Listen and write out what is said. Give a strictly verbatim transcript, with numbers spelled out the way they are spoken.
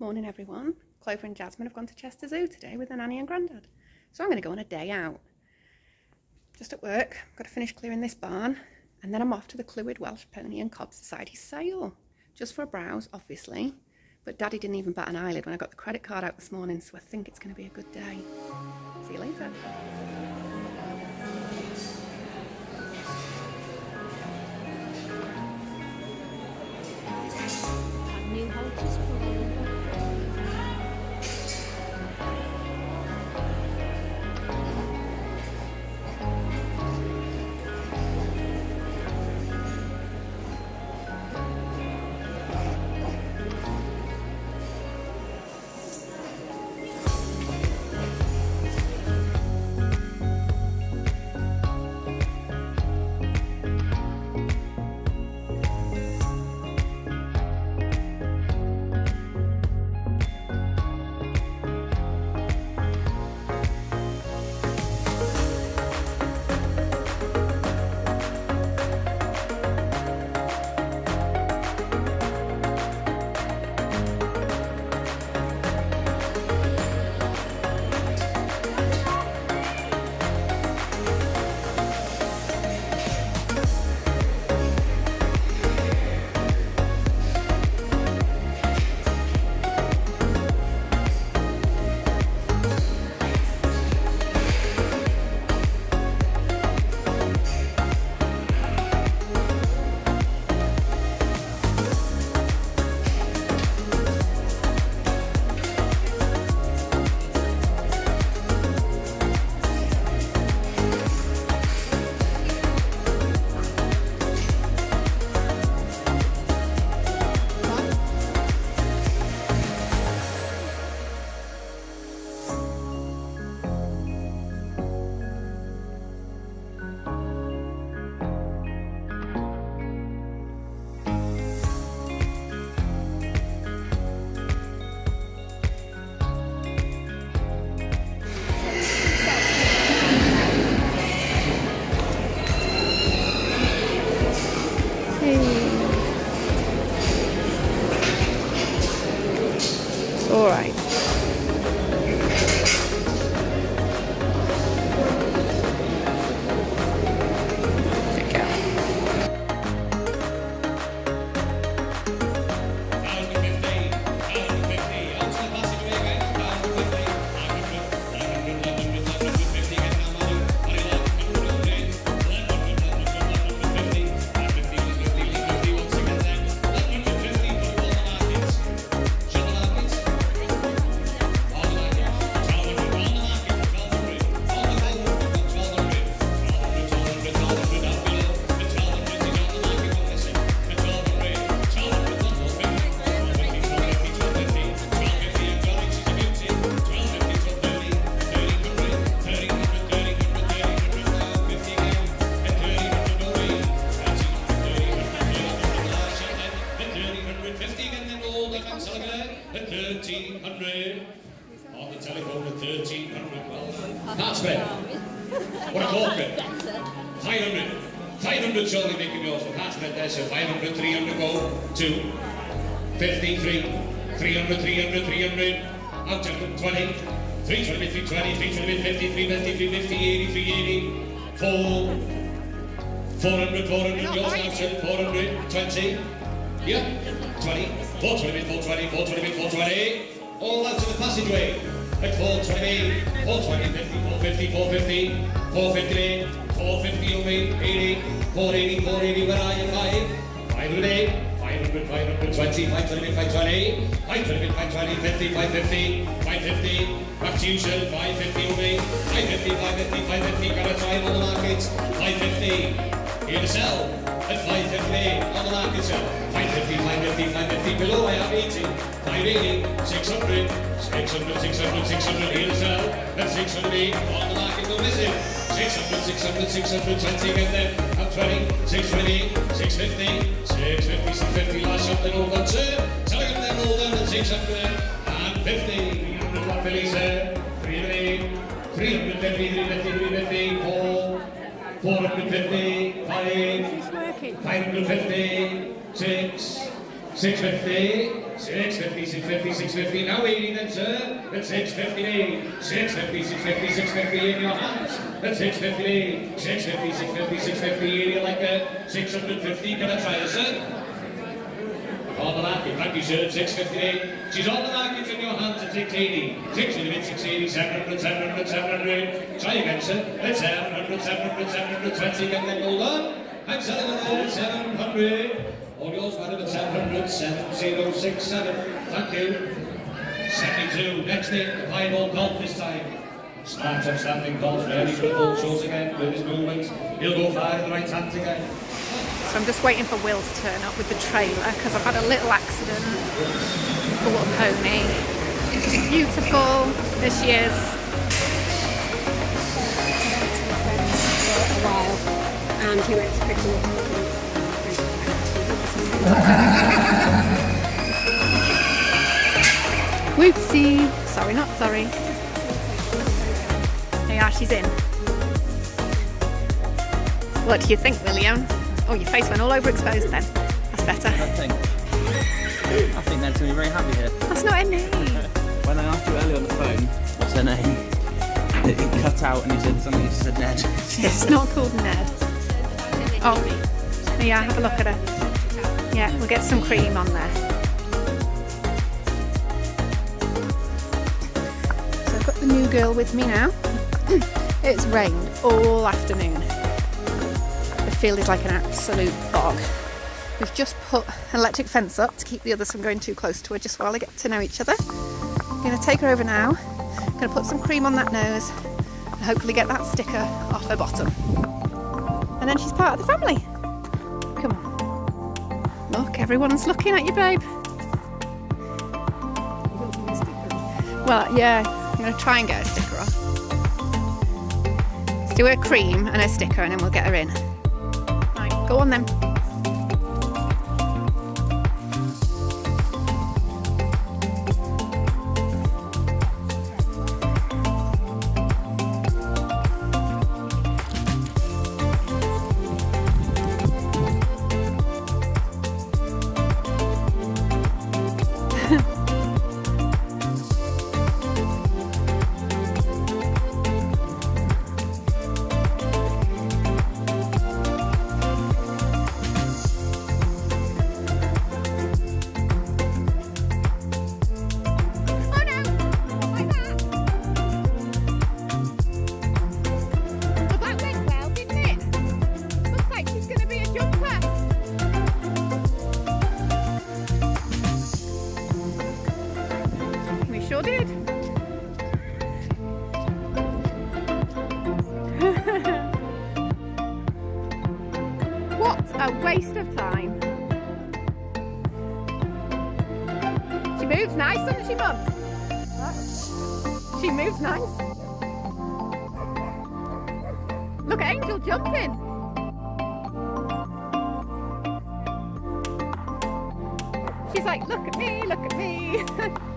Morning everyone, Clover and Jasmine have gone to Chester Zoo today with their nanny and granddad, so I'm going to go on a day out. Just at work, I've got to finish clearing this barn and then I'm off to the Clwyd Welsh Pony and Cob Society sale, just for a browse obviously, but Daddy didn't even bat an eyelid when I got the credit card out this morning, so I think it's going to be a good day. See you later. A new home. thirteen hundred on the telephone for thirteen hundred. That's better. What a corporate. five hundred. five hundred surely they can go. So that's better there. So five hundred, three hundred go to fifty-three. three hundred, three hundred, three hundred. Out to twenty. three twenty, three twenty, three twenty, fifty, three fifty, three fifty, eighty, three eighty. four. four hundred, four hundred goes now to four hundred, twenty. Yeah, twenty, four twenty, four twenty, four twenty, four twenty, all out to the passageway at four twenty, four twenty, fifty, four fifty, four fifty, four fifty, four fifty, four eighty, four eighty, where are you? five, five hundred, five hundred, five twenty, five twenty, five twenty, five twenty, five twenty, fifty, five fifty, five fifty, back to you, sir, five fifty, five fifty, five fifty, five fifty, got a time on the markets, five fifty, here to sell. At five fifty on the market, sir. five fifty, five fifty, five fifty, below I have eighty, five eighty, six hundred, six hundred, six hundred, six hundred, here to sell. At six hundred on the market, don't miss it. six hundred, six hundred, six hundred, twenty, get there. At twenty, six twenty, six fifty, six fifty, six fifty, last shot, then over two. Tell them they're all down at six hundred and fifty. three hundred, what Billy said. three hundred, three fifty, three fifty, three fifty, four, four fifty, five. five fifty, six, six fifty, six fifty, six fifty, six fifty, now eighty then, sir, at six fifty, six fifty, six fifty, six fifty in your hands, at six fifty, six fifty, six fifty, six fifty, area like a six hundred fifty, can I try it, sir? On the market, thank you sir, six fifty-eight. She's on the market in your hands at six eighty. six eighty, six eighty, seven hundred, seven hundred, seven hundred. Try again sir, at seven hundred, seven hundred, seven hundred twenty. Can they hold on? I'm selling it at seven hundred. All yours madam at seven hundred, seven zero six seven. Thank you. seventy-two, next in, the final golf this time. Smart upstanding golf, ready for the ball short again with his movement. He'll go far in the right hand again. So I'm just waiting for Will to turn up with the trailer because I've had a little accident. The little pony. It's beautiful. This year's. For a while, and he went to pick him up. Whoopsie! Sorry, not sorry. There you are, she's in. What do you think, William? Oh, your face went all over exposed then. That's better. I think, I think they're going to be very happy here. That's not her name. When I asked you earlier on the phone, what's her name? It, it cut out and you said something, you said Ned. It's not called Ned. Oh, yeah, have a look at her. Yeah, we'll get some cream on there. So I've got the new girl with me now. It's rained all afternoon. Field is like an absolute bog. We've just put an electric fence up to keep the others from going too close to her just while they get to know each other. I'm going to take her over now, I'm going to put some cream on that nose and hopefully get that sticker off her bottom. And then she's part of the family. Come on. Look, everyone's looking at you, babe. Well, yeah, I'm going to try and get her sticker off. Let's do her cream and her sticker and then we'll get her in. Go on then. She's like, look at me, look at me.